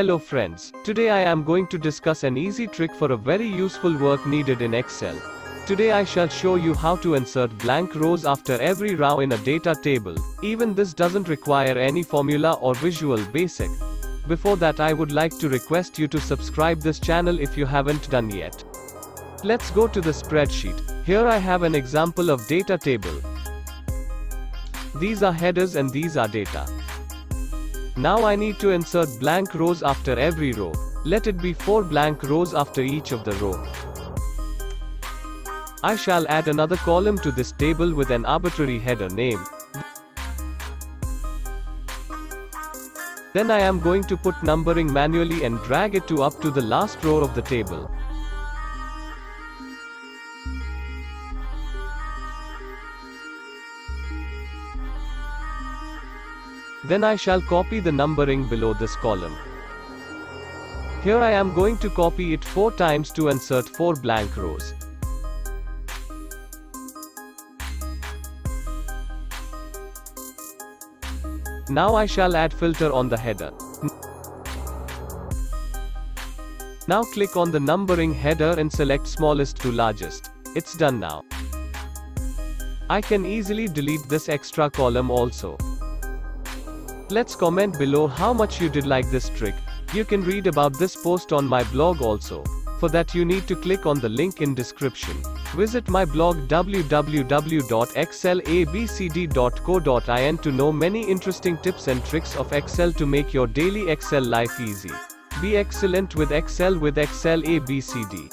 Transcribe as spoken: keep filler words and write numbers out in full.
Hello friends, today I am going to discuss an easy trick for a very useful work needed in Excel. Today I shall show you how to insert blank rows after every row in a data table. Even this doesn't require any formula or Visual Basic. Before that I would like to request you to subscribe this channel if you haven't done yet. Let's go to the spreadsheet. Here I have an example of data table. These are headers and these are data. Now I need to insert blank rows after every row. Let it be four blank rows after each of the row. I shall add another column to this table with an arbitrary header name. Then I am going to put numbering manually and drag it to up to the last row of the table. Then I shall copy the numbering below this column. Here I am going to copy it four times to insert four blank rows. Now I shall add filter on the header. Now click on the numbering header and select smallest to largest. It's done now. I can easily delete this extra column also. Let's comment below how much you did like this trick. You can read about this post on my blog also. For that you need to click on the link in description. Visit my blog w w w dot x l a b c d dot co dot in to know many interesting tips and tricks of Excel to make your daily Excel life easy. Be excellent with Excel with X L A B C D.